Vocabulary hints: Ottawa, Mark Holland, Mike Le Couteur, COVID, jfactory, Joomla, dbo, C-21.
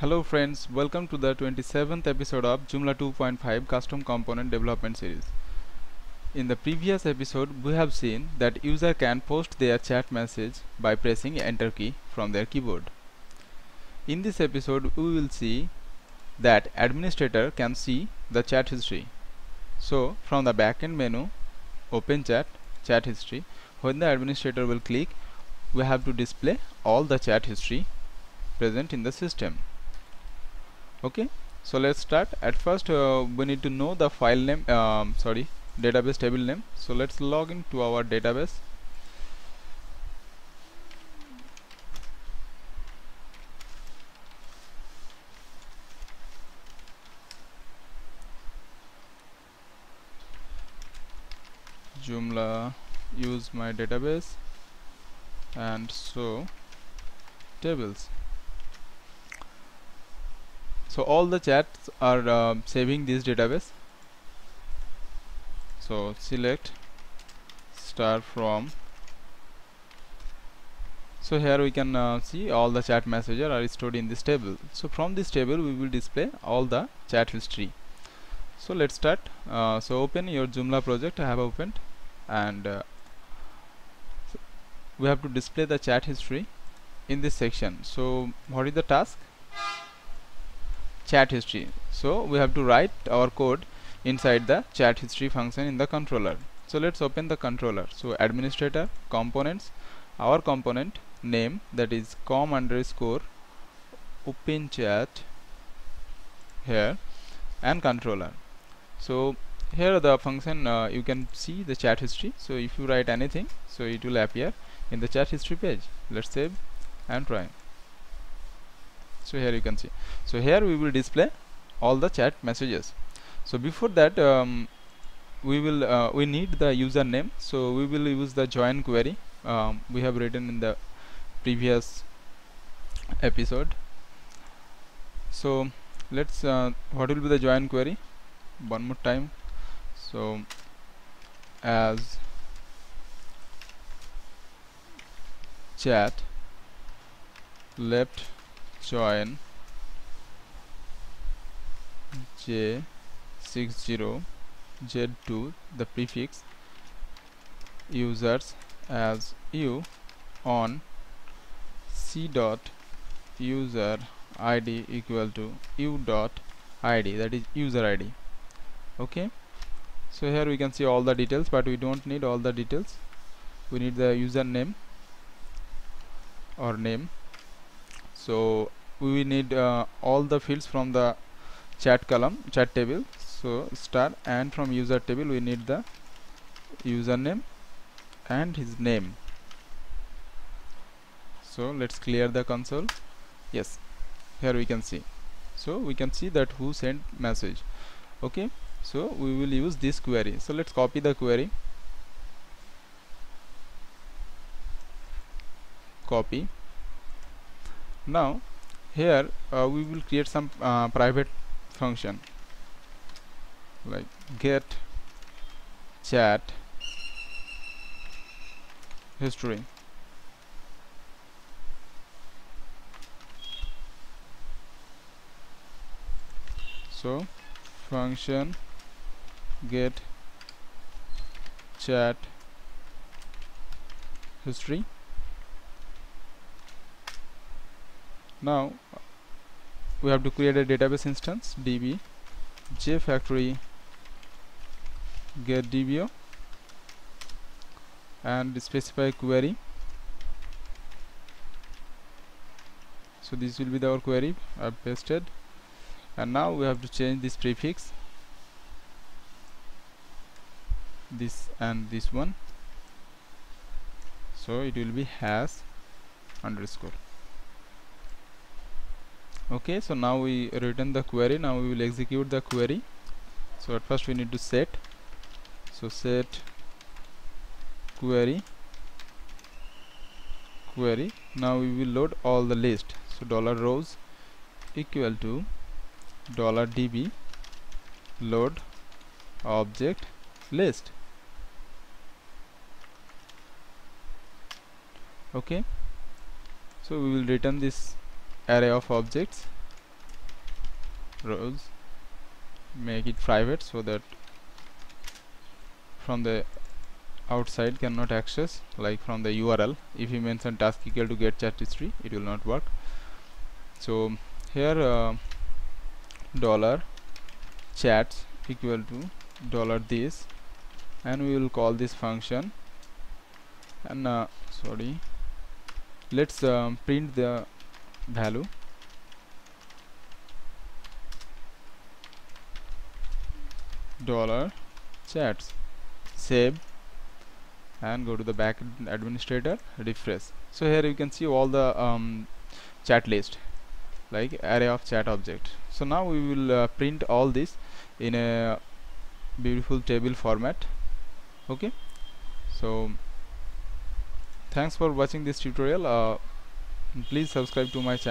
Hello friends, welcome to the 27th episode of Joomla 2.5 Custom Component Development Series. In the previous episode, we have seen that user can post their chat message by pressing Enter key from their keyboard. In this episode, we will see that administrator can see the chat history. So, from the backend menu, Open Chat, Chat History, when the administrator will click, we have to display all the chat history present in the system. Okay, so let's start. At first we need to know the file name, database table name. So let's log into our database. Joomla use my database, and so tables. So all the chats are saving this database. So select star from. So here we can see all the chat messages are stored in this table. So from this table we will display all the chat history. So let's start. So open your Joomla project. I have opened, and we have to display the chat history in this section. So what is the task? Chat history. So we have to write our code inside the chat history function in the controller. So let's open the controller. So administrator, components, our component name, that is com_openchat here, and controller. So here the function, you can see the chat history. So if you write anything, so it will appear in the chat history page. Let's save and try. So here you can see. So here we will display all the chat messages. So before that, we need the username. So we will use the join query we have written in the previous episode. So let's what will be the join query? One more time. So as chat left join j60z2, the prefix, users as you on c.user id equal to u.id, that is user id. Okay, so here we can see all the details, but we don't need all the details. We need the username or name. So we will need all the fields from the chat column, chat table. So star, and from user table we need the username and his name. So let's clear the console. Yes, here we can see. So we can see that who sent message. Okay, so we will use this query. So let's copy the query. Copy. Now here we will create some private function like get chat history. So function get chat history. Now we have to create a database instance, db jfactory get dbo, and specify query. So this will be the our query I've pasted, and now we have to change this prefix, this and this one. So it will be #_. Okay, so now we written the query. Now we will execute the query. So at first we need to set. So set query. Now we will load all the list. So $rows equal to $db load object list. Okay, so we will return this array of objects rows, make it private so that from the outside cannot access, like from the URL. If you mention task equal to get chat history, it will not work. So here dollar chats equal to dollar this, and we will call this function, and let's print the value. Dollar chats, save, and go to the back administrator, refresh. So here you can see all the chat list, like array of chat object. So now we will print all this in a beautiful table format. Okay, so thanks for watching this tutorial. Please subscribe to my channel.